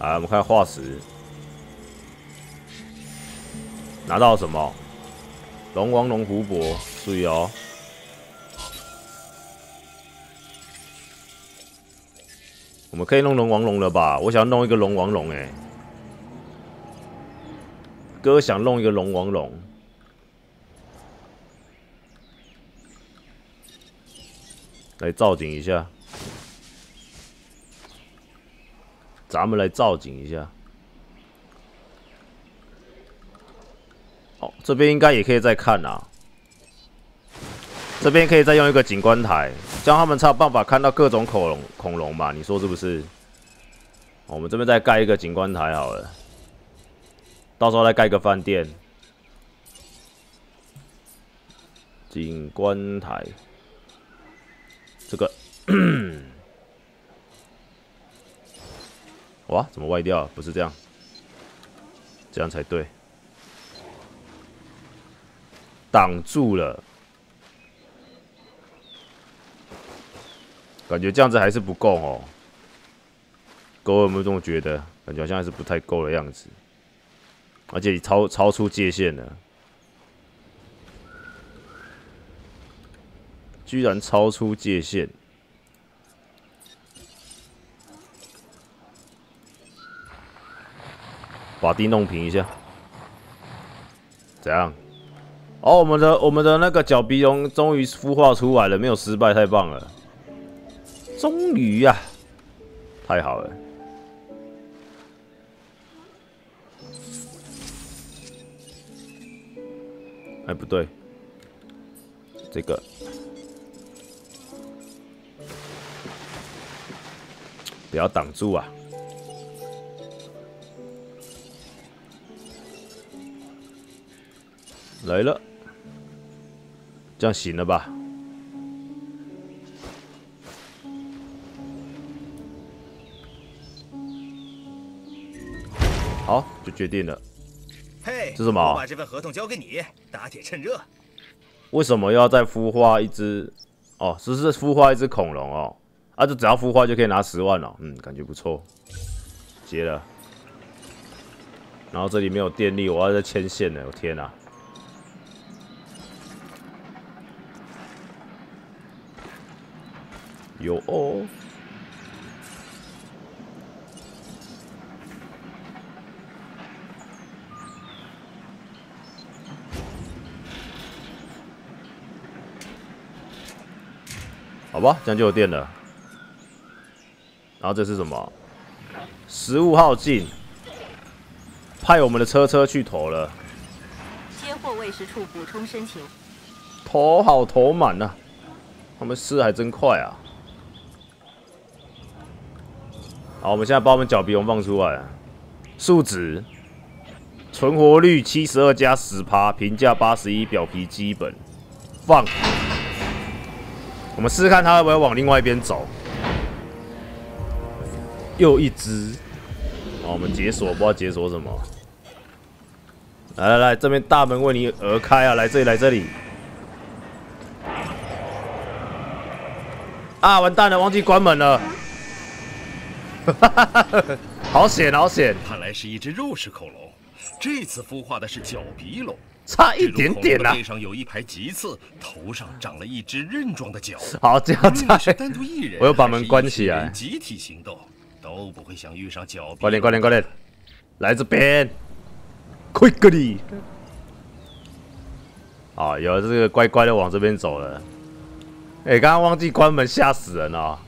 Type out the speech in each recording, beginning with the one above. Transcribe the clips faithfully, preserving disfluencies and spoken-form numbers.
来，我们看化石，拿到什么？龙王龙湖泊，注意哦。 我们可以弄龙王龙了吧？我想要弄一个龙王龙哎、欸，哥想弄一个龙王龙。来造景一下，咱们来造景一下。哦，这边应该也可以再看啊，这边可以再用一个景观台。 这样他们才有办法看到各种恐龙，恐龙嘛，你说是不是？我们这边再盖一个景观台好了，到时候再盖一个饭店。景观台，这个，哇，怎么歪掉了？不是这样，这样才对，挡住了。 感觉这样子还是不够哦，各位有没有这么觉得？感觉好像还是不太够的样子，而且你超超出界限了，居然超出界限。把地弄平一下，怎样？哦，我们的我们的那个角鼻龙终于孵化出来了，没有失败，太棒了！ 终于啊，太好了！哎，不对，这个不要挡住啊！来了，这样行了吧？ 好，就决定了。嘿，这是什么？我把这份合同交给你，打铁趁热。为什么要再孵化一只？哦，是是孵化一只恐龙哦。啊，就只要孵化就可以拿十万了、哦。嗯，感觉不错。结了。然后这里没有电力，我要再牵线了。我天哪、啊！有哦。 好吧，这样就有电了。然后这是什么？食物耗尽，派我们的车车去投了。接货喂食处补充申请。投好投满啊，他们吃还真快啊。好，我们现在把我们角鼻龙放出来。数值：存活率七十二加十趴，评价八十一，表皮基本。放。 我们试试看它会不会往另外一边走。又一只，哦，我们解锁不知道解锁什么。来来来，这边大门为你而开啊！来这里，来这里。啊，完蛋了，忘记关门了。哈哈哈！好险，好险！看来是一只肉食恐龙，这次孵化的是角鼻龙。 差一点点呐、啊！背上有一排棘刺，头上长了一只刃状的角。好，这样差。单独一人，我又把门关起来。集体行动都不会想遇上角。快点，快点，快点！来这边 ，quickly！ 啊，有这个乖乖的往这边走了。哎、欸，刚刚忘记关门，吓死人了！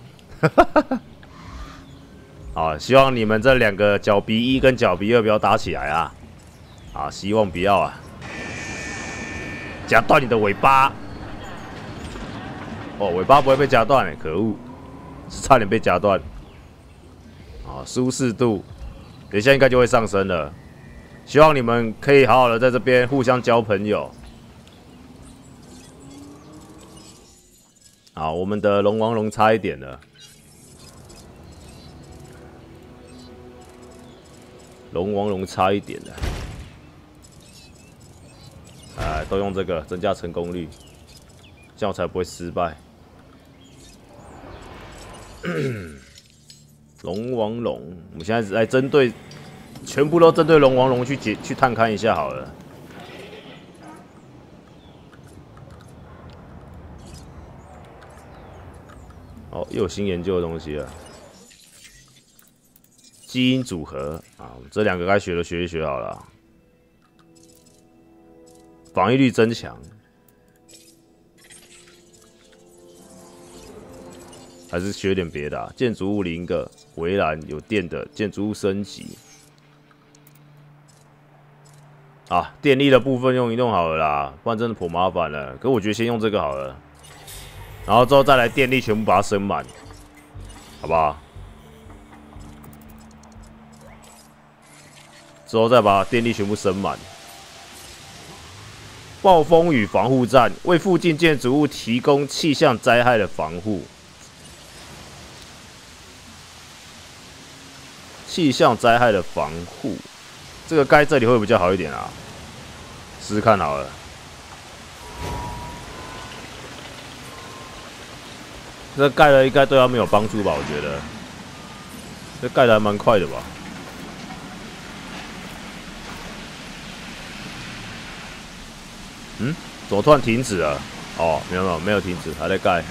啊，希望你们这两个角鼻一跟角鼻二不要打起来啊！啊，希望不要啊！ 夹断你的尾巴！哦，尾巴不会被夹断哎，可恶，是差点被夹断。啊，舒适度，等一下应该就会上升了。希望你们可以好好的在这边互相交朋友。啊，我们的龙王龙差一点了。龙王龙差一点了。 哎，都用这个增加成功率，这样我才不会失败。龙王龙，我们现在来针对，全部都针对龙王龙去解去探勘一下好了。哦，又有新研究的东西了，基因组合啊，我们这两个该学的学一学好了、啊。防御力增强，还是学点别的、啊。建筑物零个围栏有电的建筑物升级。 啊，电力的部分用一用好了啦，不然真的颇麻烦了。可我觉得先用这个好了，然后之后再来电力全部把它升满，好不好？之后再把电力全部升满。暴风雨防护站为附近建筑物提供气象灾害的防护。气象灾害的防护。 这个盖这里会比较好一点啊，试试看好了。这盖了应该对他们有帮助吧？我觉得，这盖的还蛮快的吧。嗯，怎么突然停止了？哦，没有没有没有停止，还在盖。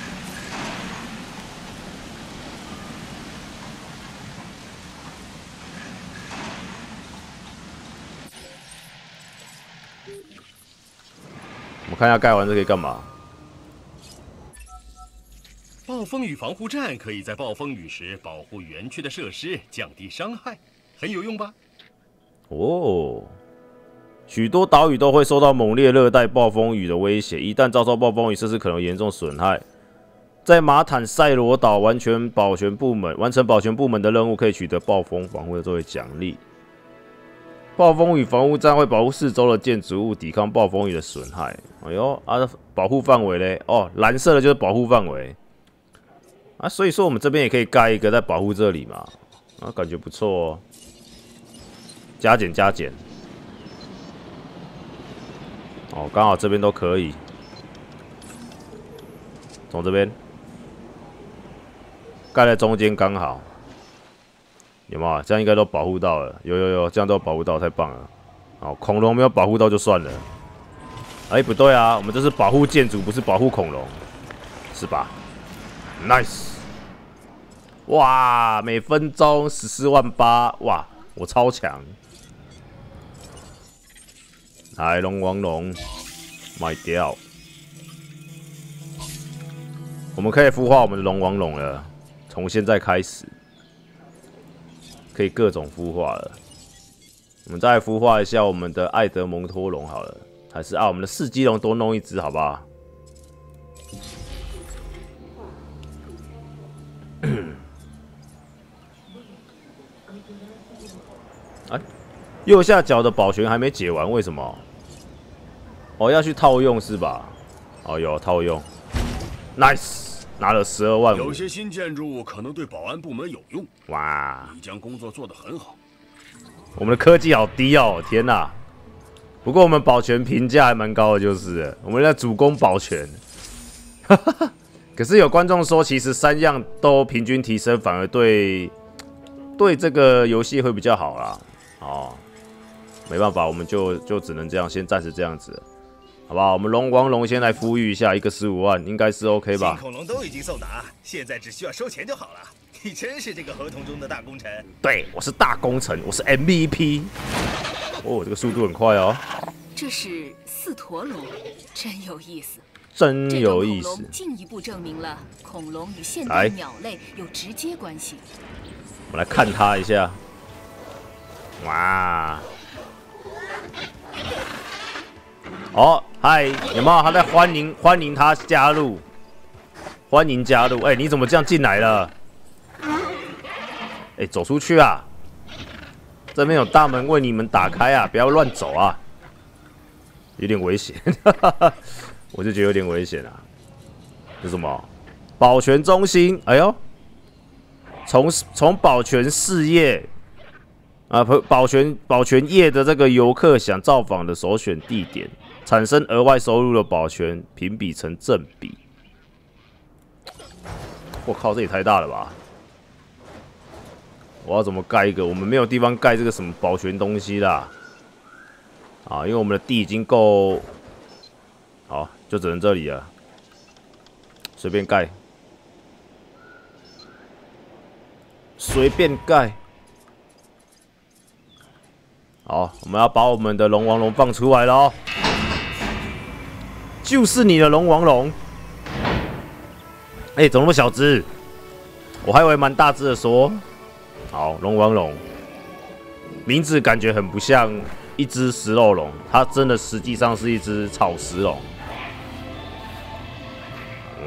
看一下盖完这可以干嘛？暴风雨防护站可以在暴风雨时保护园区的设施，降低伤害，很有用吧？哦，许多岛屿都会受到猛烈热带暴风雨的威胁，一旦遭受暴风雨，设施可能严重损害。在马坦塞罗岛完全保全部门完成保全部门的任务，可以取得暴风防护的作为奖励。暴风雨防护站会保护四周的建筑物，抵抗暴风雨的损害。 哎呦啊！保护范围嘞，哦，蓝色的就是保护范围啊，所以说我们这边也可以盖一个在保护这里嘛，啊，感觉不错哦。加减加减，哦，刚好这边都可以，从这边盖在中间刚好，有没有？这样应该都保护到了，有有有，这样都保护到，太棒了。哦，恐龙没有保护到就算了。 哎、欸，不对啊，我们这是保护建筑，不是保护恐龙，是吧 ？Nice！ 哇，每分钟十四万八，哇，我超强！来，龙王龙，卖掉！我们可以孵化我们的龙王龙了，从现在开始可以各种孵化了。我们再孵化一下我们的艾德蒙托龙好了。 还是啊，我们的四基龙多弄一只，好不好？哎，右下角的保全还没解完，为什么？哦，要去套用是吧？哦，有套用 ，nice， 拿了十二万五。有些新建筑物可能对保安部门有用。哇，你将工作做得很好。我们的科技好低哦，天哪！ 不过我们保全评价还蛮高的，就是了我们在主攻保全。可是有观众说，其实三样都平均提升，反而对对这个游戏会比较好啦。哦，没办法，我们就就只能这样，先暂时这样子，好不好？我们龙王龙先来孵育一下，一个十五万应该是 OK 吧？恐龙都已经送达，现在只需要收钱就好了。你真是这个合同中的大功臣。对，我是大功臣，我是 M V P。 哦，这个速度很快哦。这是四驼龙，真有意思，真有意思。进一步证明了恐龙与现代鸟类有直接关系。我们来看它一下。哇！哦，嗨，有没有？他在欢迎欢迎他加入，欢迎加入。哎，你怎么这样进来了？哎，走出去啊！ 这边有大门为你们打开啊！不要乱走啊，有点危险，我就觉得有点危险啊。是什么？保全中心？哎呦，从从保全事业啊，保全保全业的这个游客想造访的首选地点，产生额外收入的保全评比成正比。我靠，这也太大了吧！我要怎么盖一个？我们没有地方盖这个什么保全东西啦。啊，因为我们的地已经够，好，就只能这里了，随便盖，随便盖。好，我们要把我们的龙王龙放出来了哦，就是你的龙王龙。哎、欸，怎么那么小只？我还以为蛮大只的说。好，龙王龙，名字感觉很不像。 一只食肉龙，它真的实际上是一只草食龙。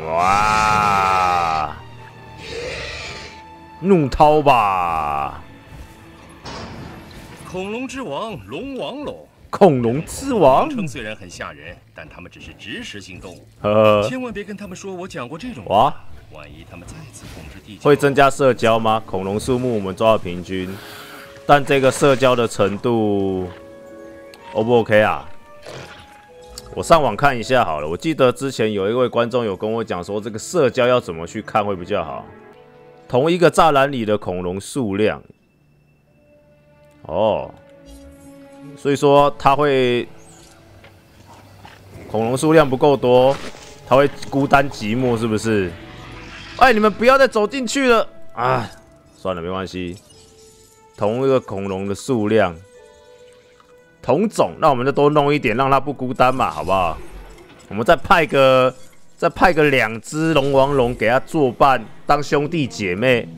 哇！怒涛吧！恐龙之王龙王龙，恐龙之王称虽然很吓人，但他们只是植食性动物，呵呵千万别跟他们说我讲过这种话。万一他们再次控制地球，会增加社交吗？恐龙数目我们抓到平均，但这个社交的程度。 O 不 OK 啊？我上网看一下好了。我记得之前有一位观众有跟我讲说，这个社交要怎么去看会比较好。同一个栅栏里的恐龙数量，哦，所以说它会恐龙数量不够多，它会孤单寂寞，是不是？哎，你们不要再走进去了啊！算了，没关系。同一个恐龙的数量。 同种，那我们就多弄一点，让它不孤单嘛，好不好？我们再派个，再派个两只龙王龙给它作伴，当兄弟姐妹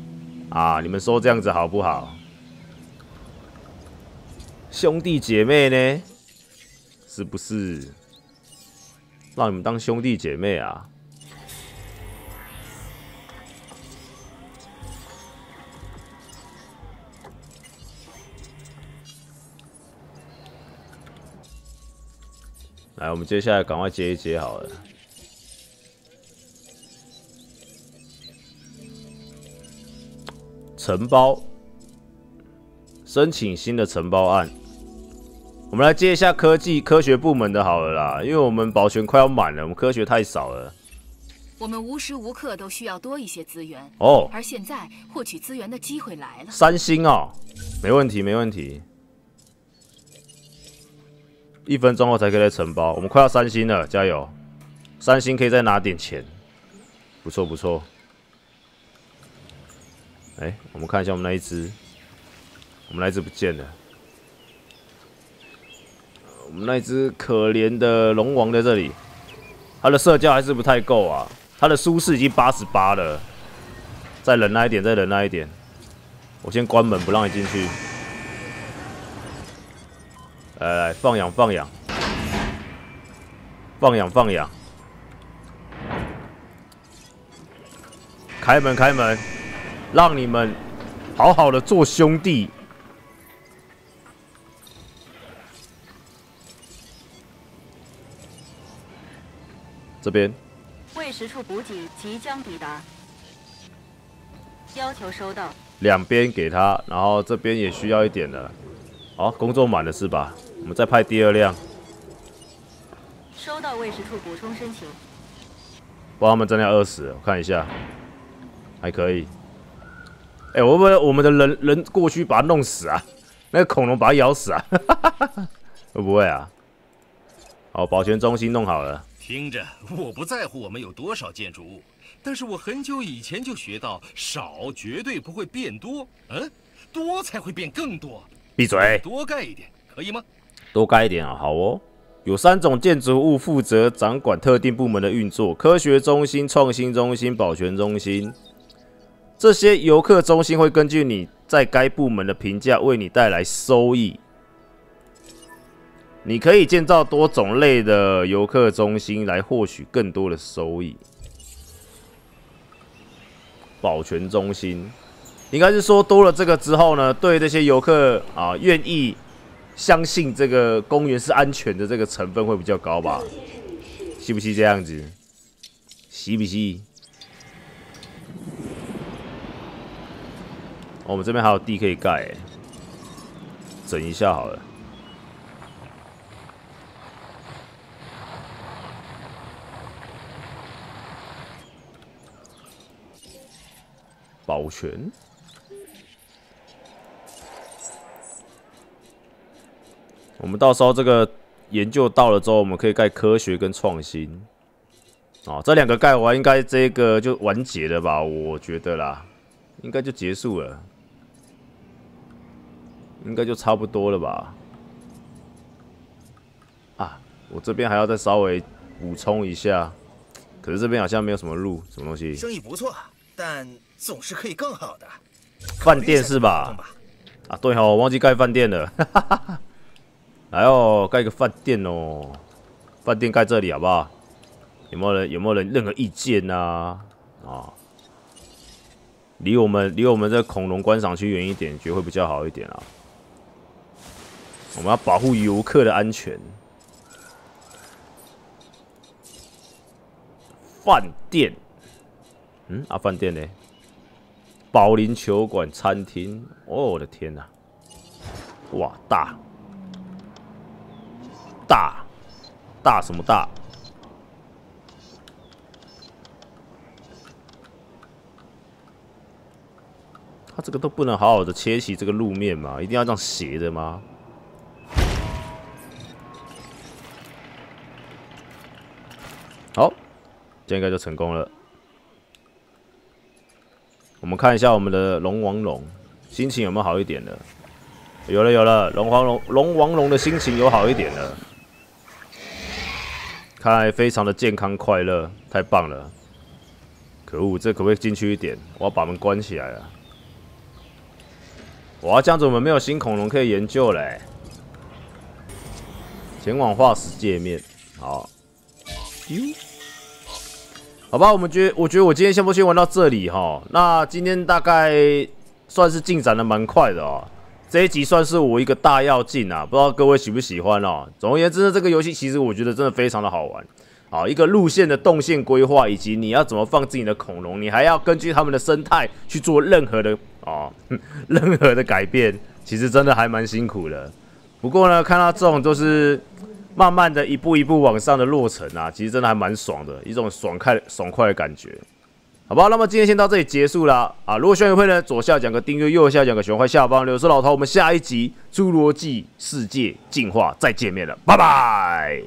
啊！你们说这样子好不好？兄弟姐妹呢？是不是？让你们当兄弟姐妹啊！来，我们接下来赶快接一接好了。承包，申请新的承包案。我们来接一下科技科学部门的好了啦，因为我们保全快要满了，我们科学太少了。我们无时无刻都需要多一些资源哦。而现在获取资源的机会来了。三星哦，没问题，没问题。 一分钟后才可以来承包，我们快要三星了，加油！三星可以再拿点钱，不错不错。哎、欸，我们看一下我们那一只，我们那一只不见了，我们那一只可怜的龙王在这里，它的社交还是不太够啊，它的舒适已经八十八了，再忍耐一点，再忍耐一点，我先关门不让你进去。 来来，放养放养，放养放养，开门开门，让你们好好的做兄弟。这边，喂食处补给即将抵达，要求收到。两边给他，然后这边也需要一点了。 好、哦，工作满了是吧？我们再派第二辆。收到喂食处补充申请。不，他们真的要饿死了，我看一下，还可以。哎、欸，我们我们的人人过去把它弄死啊，那个恐龙把它咬死啊，会不会啊？好，保全中心弄好了。听着，我不在乎我们有多少建筑物，但是我很久以前就学到，少绝对不会变多，嗯，多才会变更多。 闭嘴！多盖一点可以吗？多盖一点啊，好哦。有三种建筑物负责掌管特定部门的运作：科学中心、创新中心、保全中心。这些游客中心会根据你在该部门的评价，为你带来收益。你可以建造多种类的游客中心，来获取更多的收益。保全中心。 应该是说多了这个之后呢，对这些游客啊，愿意相信这个公园是安全的这个成分会比较高吧？吸不吸这样子？吸不吸？哦，我们这边还有地可以盖、欸，整一下好了。保全。我们到时候这个研究到了之后，我们可以盖科学跟创新。哦，这两个盖完，应该这个就完结了吧？我觉得啦，应该就结束了，应该就差不多了吧？啊，我这边还要再稍微补充一下，可是这边好像没有什么路，什么东西？生意不错，但总是可以更好的。饭店是吧？啊，对哦，我忘记盖饭店了。来哦，盖个饭店哦，饭店盖这里好不好？ 有没有人有没有人任何意见呐？啊，离我们离我们这恐龙观赏区远一点，绝对会比较好一点啊。我们要保护游客的安全。饭店，嗯啊，饭店呢？保龄球馆、餐厅，哦，我的天哪！哇，大，大，大什么大？ 它这个都不能好好的切齐这个路面嘛，一定要这样斜的吗？好，这应该就成功了。我们看一下我们的龙王龙心情有没有好一点了？有了有了，龙王龙龙王龙的心情有好一点了，看来非常的健康快乐，太棒了。可恶，这可不可以进去一点？我要把门关起来了。 哇，这样子我们没有新恐龙可以研究嘞、欸。前往化石界面，好。好吧，我们觉得，我觉得我今天先不先玩到这里哈。那今天大概算是进展的蛮快的哦、喔。这一集算是我一个大要进啊，不知道各位喜不喜欢哦、喔。总而言之呢，这个游戏其实我觉得真的非常的好玩。 好，一个路线的动线规划，以及你要怎么放置你的恐龙，你还要根据它们的生态去做任何的哦，任何的改变，其实真的还蛮辛苦的。不过呢，看到这种就是慢慢的一步一步往上的落成啊，其实真的还蛮爽的，一种爽快爽快的感觉。好吧，那么今天先到这里结束啦。啊，如果喜欢会呢，左下角个订阅，右下角个喜欢，下方留言说老头，我们下一集《侏罗纪世界进化》再见面了，拜拜。